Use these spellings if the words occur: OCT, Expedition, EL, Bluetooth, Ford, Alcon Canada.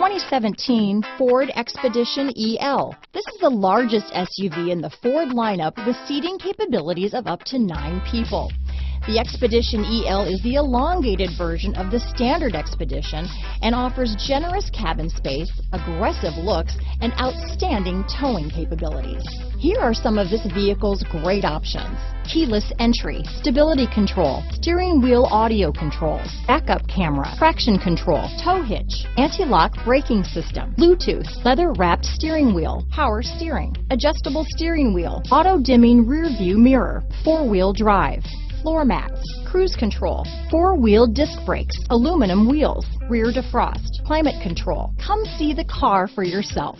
2017 Ford Expedition EL. This is the largest SUV in the Ford lineup with seating capabilities of up to 9 people. The Expedition EL is the elongated version of the standard Expedition and offers generous cabin space, aggressive looks, and outstanding towing capabilities. Here are some of this vehicle's great options: keyless entry, stability control, steering wheel audio controls, backup camera, traction control, tow hitch, anti-lock braking system, Bluetooth, leather-wrapped steering wheel, power steering, adjustable steering wheel, auto-dimming rear-view mirror, four-wheel drive, floor mats, cruise control, four-wheel disc brakes, aluminum wheels, rear defrost, climate control. Come see the car for yourself.